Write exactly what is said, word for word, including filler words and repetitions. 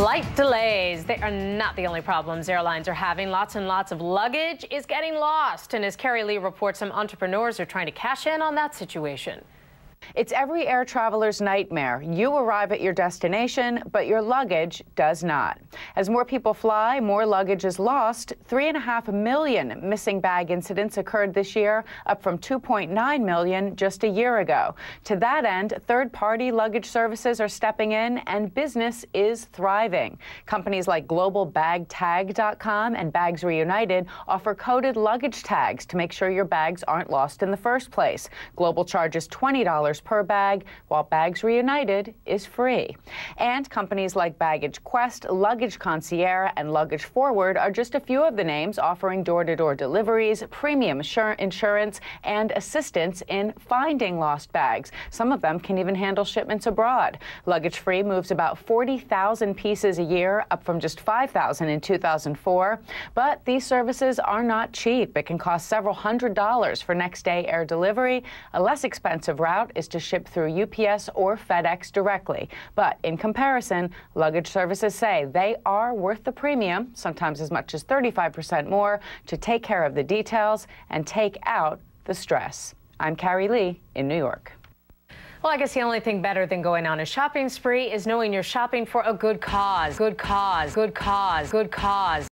Flight delays, they are not the only problems airlines are having. Lots and lots of luggage is getting lost. And as Carrie Lee reports, some entrepreneurs are trying to cash in on that situation. It's every air traveler's nightmare. You arrive at your destination, but your luggage does not. As more people fly, more luggage is lost. Three and a half million missing bag incidents occurred this year, up from two point nine million just a year ago. To that end, third-party luggage services are stepping in, and business is thriving. Companies like Global Bag Tag dot com and Bags Reunited offer coded luggage tags to make sure your bags aren't lost in the first place. Global charges twenty dollars per bag, while Bags Reunited is free. And companies like Baggage Quest, Luggage Concierge, and Luggage Forward are just a few of the names offering door-to-door deliveries, premium insurance, and assistance in finding lost bags. Some of them can even handle shipments abroad. Luggage Free moves about forty thousand pieces a year, up from just five thousand in two thousand four. But these services are not cheap. It can cost several hundred dollars for next-day air delivery. A less expensive route is to ship through U P S or FedEx directly. But in comparison, luggage services say they are worth the premium, sometimes as much as thirty-five percent more, to take care of the details and take out the stress. I'm Carrie Lee in New York. Well, I guess the only thing better than going on a shopping spree is knowing you're shopping for a good cause. Good cause. Good cause. Good cause.